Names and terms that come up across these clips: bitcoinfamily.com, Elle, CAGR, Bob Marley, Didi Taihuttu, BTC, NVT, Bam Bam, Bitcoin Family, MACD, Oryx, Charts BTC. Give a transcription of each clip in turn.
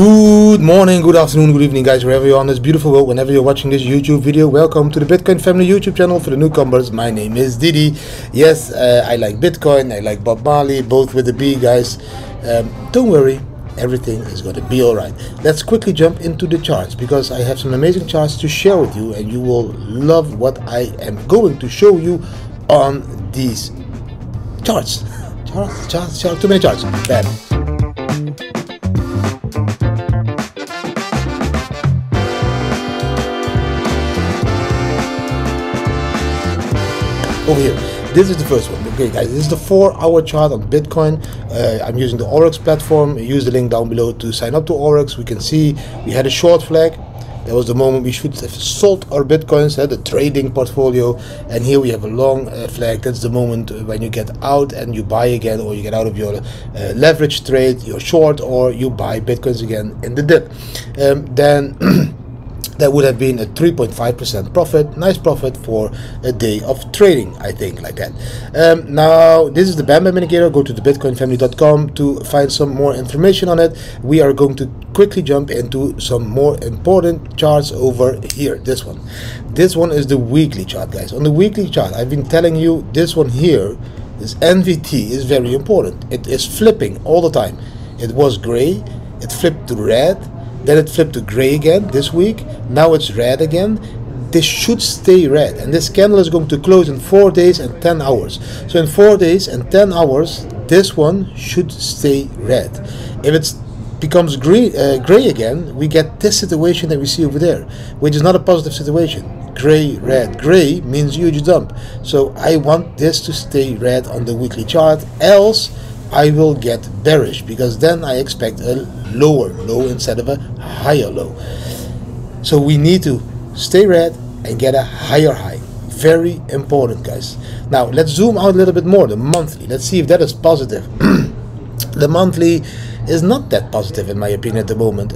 Good morning, good afternoon, good evening, guys, wherever you are on this beautiful world, whenever you're watching this YouTube video. Welcome to the Bitcoin Family YouTube channel. For the newcomers, my name is Didi. Yes, I like Bitcoin, I like Bob Marley, both with the B, guys. Don't worry, everything is going to be all right. Let's quickly jump into the charts, because I have some amazing charts to share with you, and you will love what I am going to show you on these charts. Charts, too many charts. Bam. Over here, this is the first one. Okay guys, this is the 4-hour chart on Bitcoin. I'm using the Oryx platform. Use the link down below to sign up to Oryx. We can see we had a short flag. That was the moment we should have sold our Bitcoins, the trading portfolio. And here we have a long flag. That's the moment when you get out and you buy again, or you get out of your leverage trade, you're short, or you buy Bitcoins again in the dip. Then that would have been a 3.5% profit. Nice profit for a day of trading, I think, like that. Now, this is the Bam Bam indicator. Go to the bitcoinfamily.com to find some more information on it. We are going to quickly jump into some more important charts over here. This one is the weekly chart, guys. On the weekly chart, I've been telling you this one here, this NVT, is very important. It is flipping all the time. It was gray, it flipped to red, then it flipped to gray again this week. Now it's red again. This should stay red, and this candle is going to close in 4 days and 10 hours. So in 4 days and 10 hours, this one should stay red. If it becomes gray again, we get this situation that we see over there, which is not a positive situation. Gray, red. Gray means huge dump. So I want this to stay red on the weekly chart, else I will get bearish, because then I expect a lower low instead of a higher low. So we need to stay red and get a higher high. Very important, guys. Now let's zoom out a little bit more. The monthly, let's see if that is positive. The monthly is not that positive in my opinion at the moment.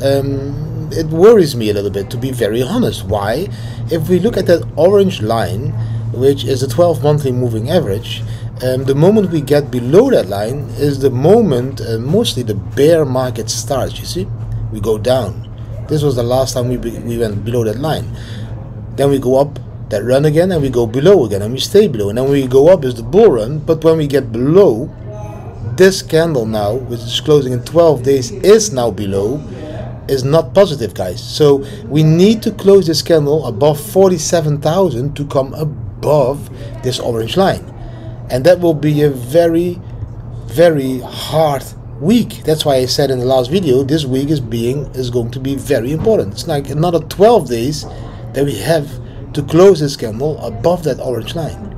It worries me a little bit, to be very honest. Why? If we look at that orange line, which is the 12 monthly moving average, the moment we get below that line is the moment mostly the bear market starts. You see, we go down. This was the last time we went below that line. Then we go up that run again, and we go below again, and we stay below, and then we go up is the bull run. But when we get below this candle now, which is closing in 12 days, is now below, is not positive, guys. So we need to close this candle above 47,000 to come above this orange line. And that will be a very, very hard week. That's why I said in the last video, this week is going to be very important. It's like another 12 days that we have to close this candle above that orange line.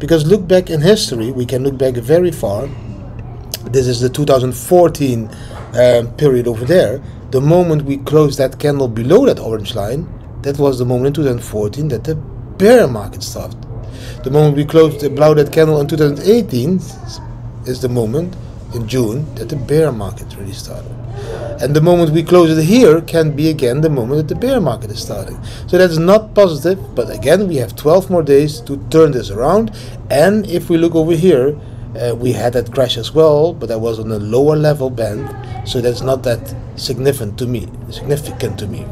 Because look back in history, we can look back very far. This is the 2014 period over there. The moment we closed that candle below that orange line, that was the moment in 2014 that the bear market stopped. The moment we closed below that candle in 2018 is the moment in June that the bear market really started. And the moment we close it here can be again the moment that the bear market is starting. So that's not positive, but again we have 12 more days to turn this around. And if we look over here, we had that crash as well, but that was on a lower level band, so that's not that significant to me.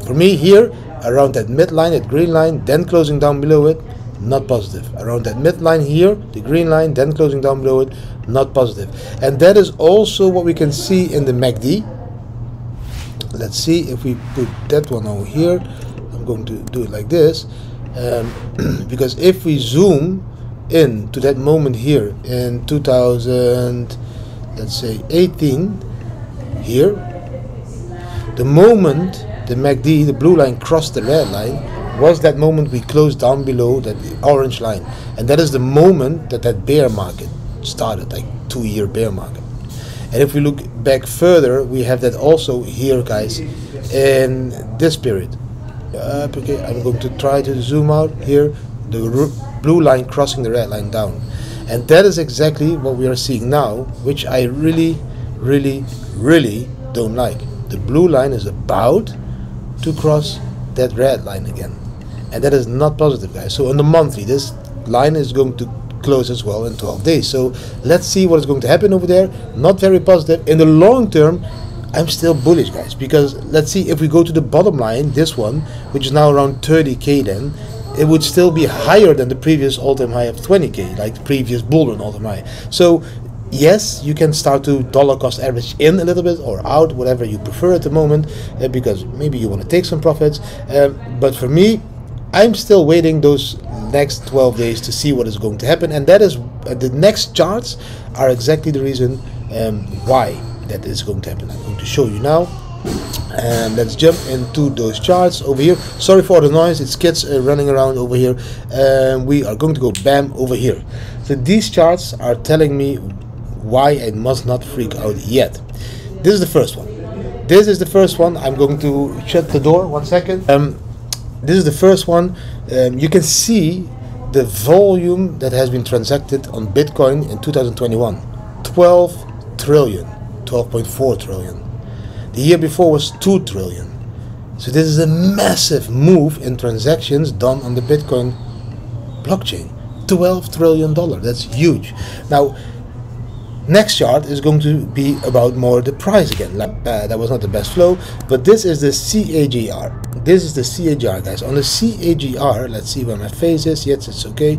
For me here, around that midline, that green line, then closing down below it, not positive. Around that midline here, the green line, then closing down below it, not positive. And that is also what we can see in the MACD. Let's see if we put that one over here. I'm going to do it like this, because if we zoom in to that moment here in 2018 here, the moment the MACD, the blue line, crossed the red line, was that moment we closed down below that orange line. And that is the moment that that bear market started, like 2-year bear market. And if we look back further, we have that also here, guys, in this period. Okay, I'm going to try to zoom out here, the blue line crossing the red line down. And that is exactly what we are seeing now, which I really, really, really don't like. The blue line is about to cross that red line again, and that is not positive, guys. So on the monthly, this line is going to close as well in 12 days. So let's see what is going to happen over there. Not very positive. In the long term, I'm still bullish, guys, because let's see, if we go to the bottom line, this one, which is now around 30k, then it would still be higher than the previous all-time high of 20k, like the previous bull run all-time high. So yes, you can start to dollar cost average in a little bit or out, whatever you prefer at the moment, because maybe you want to take some profits. But for me, I'm still waiting those next 12 days to see what is going to happen, and that is the next charts are exactly the reason why that is going to happen. I'm going to show you now. And let's jump into those charts over here. Sorry for the noise, it's kids running around over here. We are going to go bam over here. So these charts are telling me why I must not freak out yet. This is the first one. This is the first one. I'm going to shut the door 1 second. This is the first one. You can see the volume that has been transacted on Bitcoin in 2021. 12 trillion, 12.4 trillion. The year before was 2 trillion. So this is a massive move in transactions done on the Bitcoin blockchain. $12 trillion, that's huge. Now, next chart is going to be about more the price again. That was not the best flow, but this is the CAGR. This is the CAGR, guys. On the CAGR, let's see where my face is. Yes, it's okay.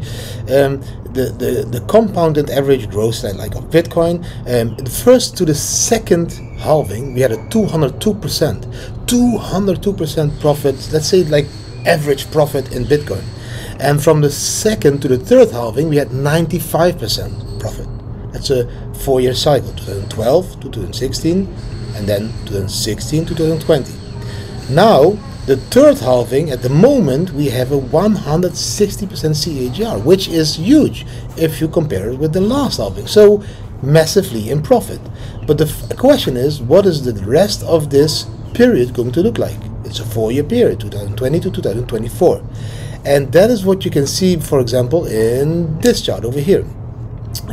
The compounded average growth rate, like of Bitcoin, the first to the second halving, we had a 202% profit. Let's say like average profit in Bitcoin. And from the second to the third halving, we had 95% profit. That's a four-year cycle, 2012, 2016, and then 2016, 2020. Now, the third halving, at the moment, we have a 160% CAGR, which is huge if you compare it with the last halving. So, massively in profit. But the question is, what is the rest of this period going to look like? It's a four-year period, 2020 to 2024. And that is what you can see, for example, in this chart over here.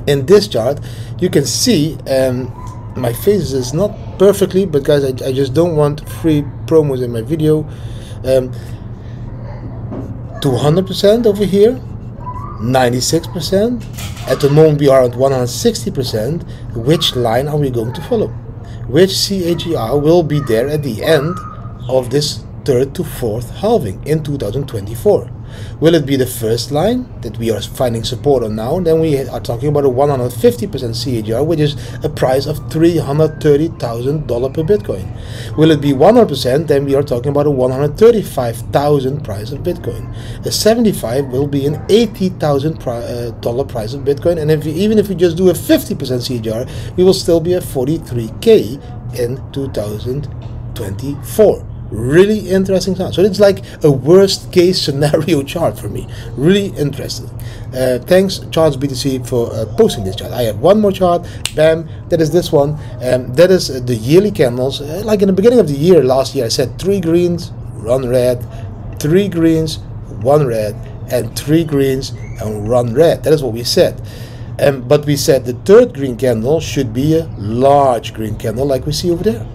In this chart, you can see my face is not perfectly, but guys, I just don't want free promos in my video. 200% over here, 96%. At the moment, we are at 160%. Which line are we going to follow? Which CAGR will be there at the end of this third to fourth halving in 2024? Will it be the first line that we are finding support on now? Then we are talking about a 150% CAGR, which is a price of $330,000 per Bitcoin. Will it be 100%? Then we are talking about a $135,000 price of Bitcoin. A 75 will be an $80,000 price of Bitcoin. And if we, even if we just do a 50% CAGR, we will still be at 43K in 2024. Really interesting chart. So it's like a worst case scenario chart for me. Really interesting. Thanks Charts BTC for posting this chart. I have one more chart. Bam. That is this one. That is the yearly candles. Like in the beginning of the year last year, I said 3 greens, 1 red, 3 greens, 1 red, and 3 greens and 1 red. That is what we said. But we said the third green candle should be a large green candle like we see over there.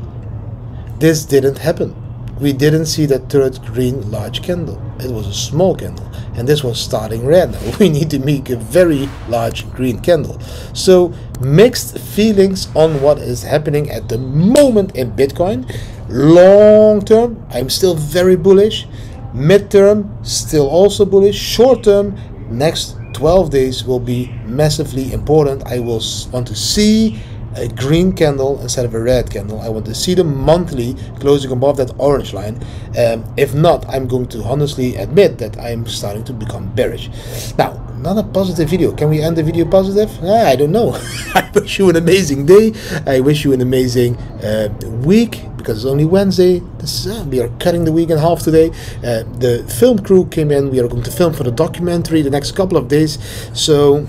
This didn't happen. We didn't see that third green large candle. It was a small candle, and this was starting red. Now we need to make a very large green candle. So mixed feelings on what is happening at the moment in Bitcoin. Long term, I'm still very bullish. Midterm, still also bullish. Short term, next 12 days will be massively important. I will want to see a green candle instead of a red candle. I want to see the monthly closing above that orange line. If not, I'm going to honestly admit that I'm starting to become bearish. Now, not a positive video. Can we end the video positive? I don't know. I wish you an amazing day. I wish you an amazing week, because it's only Wednesday. We are cutting the week in half today. The film crew came in. We are going to film for the documentary the next couple of days. So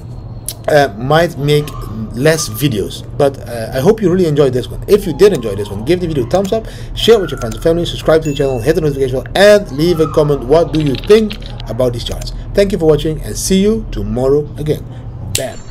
might make less videos, but I hope you really enjoyed this one. If you did enjoy this one, give the video a thumbs up, share with your friends and family, subscribe to the channel, hit the notification bell, and leave a comment. What do you think about these charts? Thank you for watching, and see you tomorrow again. Bam.